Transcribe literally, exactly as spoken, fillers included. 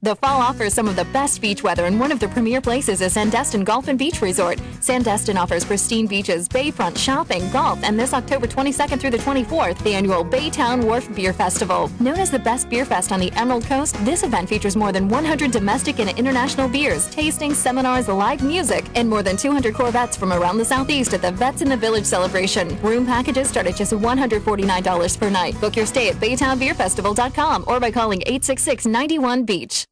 The fall offers some of the best beach weather, and one of the premier places is Sandestin Golf and Beach Resort. Sandestin offers pristine beaches, bayfront shopping, golf, and this October twenty-second through the twenty-fourth, the annual Baytown Wharf Beer Festival. Known as the best beer fest on the Emerald Coast, this event features more than one hundred domestic and international beers, tastings, seminars, live music, and more than two hundred Corvettes from around the southeast at the Vets in the Village celebration. Room packages start at just one hundred forty-nine dollars per night. Book your stay at baytown beer festival dot com or by calling eight six six, nine one, BEACH.